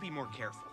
be more careful.